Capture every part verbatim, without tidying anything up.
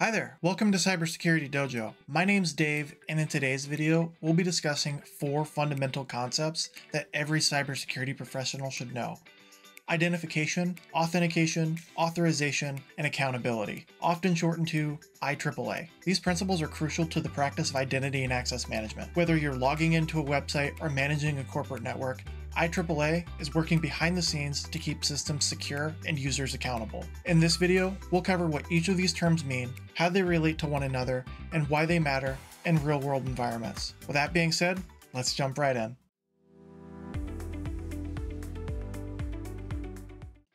Hi there, welcome to Cybersecurity Dojo. My name's Dave, and in today's video, we'll be discussing four fundamental concepts that every cybersecurity professional should know. Identification, authentication, authorization, and accountability, often shortened to I triple A. These principles are crucial to the practice of identity and access management. Whether you're logging into a website or managing a corporate network, I triple A is working behind the scenes to keep systems secure and users accountable. In this video, we'll cover what each of these terms mean, how they relate to one another, and why they matter in real-world environments. With that being said, let's jump right in.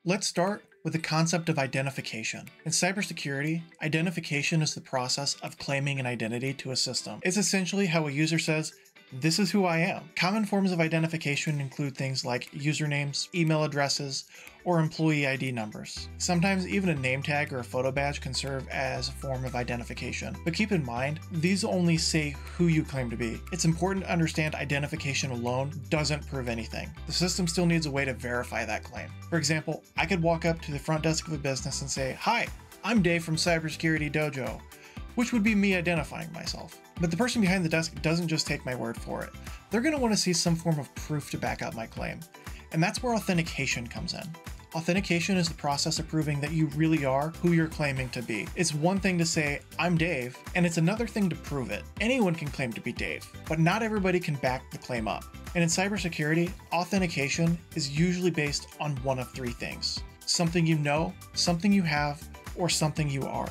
Let's start with the concept of identification. In cybersecurity, identification is the process of claiming an identity to a system. It's essentially how a user says, "This is who I am." Common forms of identification include things like usernames, email addresses, or employee I D numbers. Sometimes even a name tag or a photo badge can serve as a form of identification. But keep in mind, these only say who you claim to be. It's important to understand identification alone doesn't prove anything. The system still needs a way to verify that claim. For example, I could walk up to the front desk of a business and say, "Hi, I'm Dave from Cybersecurity Dojo," which would be me identifying myself. But the person behind the desk doesn't just take my word for it. They're going to want to see some form of proof to back up my claim. And that's where authentication comes in. Authentication is the process of proving that you really are who you're claiming to be. It's one thing to say, "I'm Dave," and it's another thing to prove it. Anyone can claim to be Dave, but not everybody can back the claim up. And in cybersecurity, authentication is usually based on one of three things: something you know, something you have, or something you are.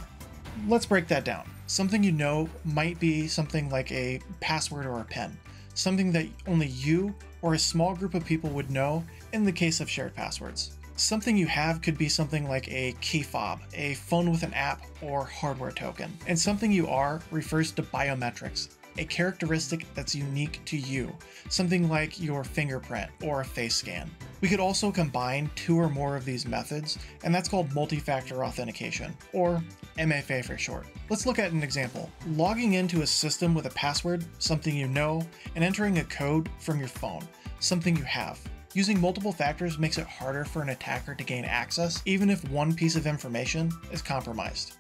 Let's break that down. Something you know might be something like a password or a PIN, something that only you or a small group of people would know in the case of shared passwords. Something you have could be something like a key fob, a phone with an app, or hardware token. And something you are refers to biometrics, a characteristic that's unique to you, something like your fingerprint or a face scan. We could also combine two or more of these methods, and that's called multi-factor authentication, or M F A for short. Let's look at an example. Logging into a system with a password, something you know, and entering a code from your phone, something you have. Using multiple factors makes it harder for an attacker to gain access, even if one piece of information is compromised.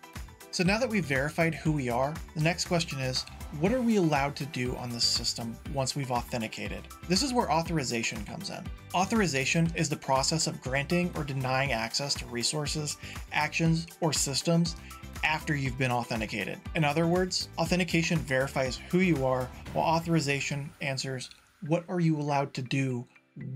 So now that we've verified who we are, the next question is, what are we allowed to do on this system once we've authenticated? This is where authorization comes in. Authorization is the process of granting or denying access to resources, actions, or systems after you've been authenticated. In other words, authentication verifies who you are, while authorization answers, what are you allowed to do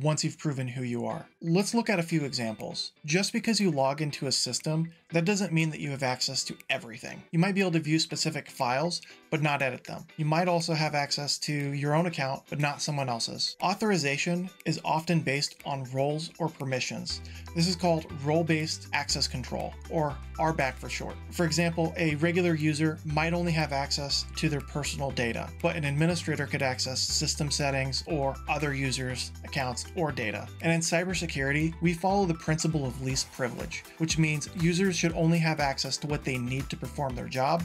once you've proven who you are? Let's look at a few examples. Just because you log into a system, that doesn't mean that you have access to everything. You might be able to view specific files, but not edit them. You might also have access to your own account, but not someone else's. Authorization is often based on roles or permissions. This is called role-based access control, or R B A C for short. For example, a regular user might only have access to their personal data, but an administrator could access system settings or other users' accounts or data. And in cybersecurity, we follow the principle of least privilege, which means users should only have access to what they need to perform their job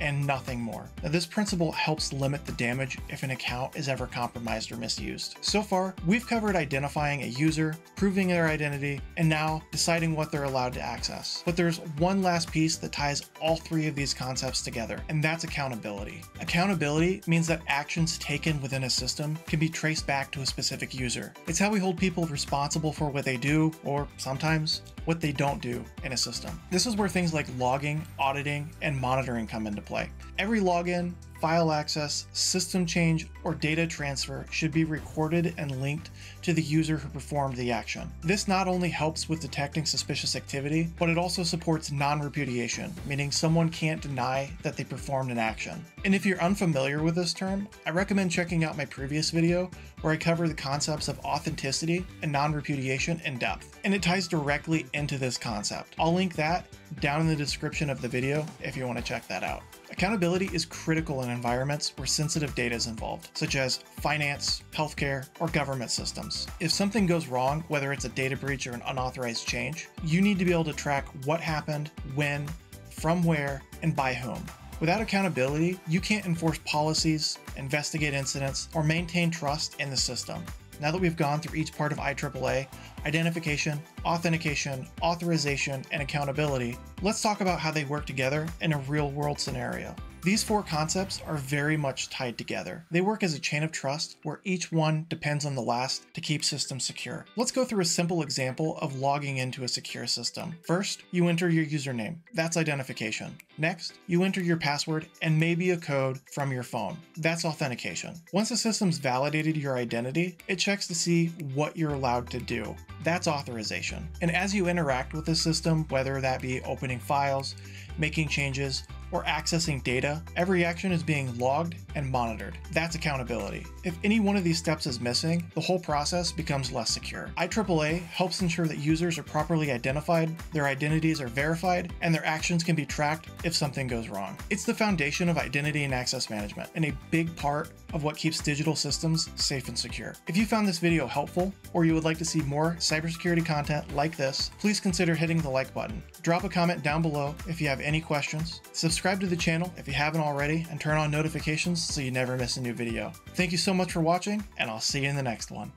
and nothing more. Now, this principle helps limit the damage if an account is ever compromised or misused. So far, we've covered identifying a user, proving their identity, and now deciding what they're allowed to access. But there's one last piece that ties all three of these concepts together, and that's accountability. Accountability means that actions taken within a system can be traced back to a specific user. It's how we hold people responsible for what they do, or sometimes what they don't do in a system. This is where things like logging, auditing, and monitoring come into play. Play. Every login, file access, system change, or data transfer should be recorded and linked to the user who performed the action. This not only helps with detecting suspicious activity, but it also supports non-repudiation, meaning someone can't deny that they performed an action. And if you're unfamiliar with this term, I recommend checking out my previous video where I cover the concepts of authenticity and non-repudiation in depth, and it ties directly into this concept. I'll link that down in the description of the video if you want to check that out. Accountability is critical in environments where sensitive data is involved, such as finance, healthcare, or government systems. If something goes wrong, whether it's a data breach or an unauthorized change, you need to be able to track what happened, when, from where, and by whom. Without accountability, you can't enforce policies, investigate incidents, or maintain trust in the system. Now that we've gone through each part of I triple A, identification, authentication, authorization, and accountability, let's talk about how they work together in a real-world scenario. These four concepts are very much tied together. They work as a chain of trust where each one depends on the last to keep systems secure. Let's go through a simple example of logging into a secure system. First, you enter your username. That's identification. Next, you enter your password and maybe a code from your phone. That's authentication. Once the system's validated your identity, it checks to see what you're allowed to do. That's authorization. And as you interact with the system, whether that be opening files, making changes, or accessing data, every action is being logged and monitored. That's accountability. If any one of these steps is missing, the whole process becomes less secure. I triple A helps ensure that users are properly identified, their identities are verified, and their actions can be tracked if something goes wrong. It's the foundation of identity and access management, and a big part of what keeps digital systems safe and secure. If you found this video helpful, or you would like to see more cybersecurity content like this, please consider hitting the like button. Drop a comment down below if you have any questions. Subscribe Subscribe to the channel if you haven't already, and turn on notifications so you never miss a new video. Thank you so much for watching, and I'll see you in the next one.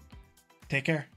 Take care.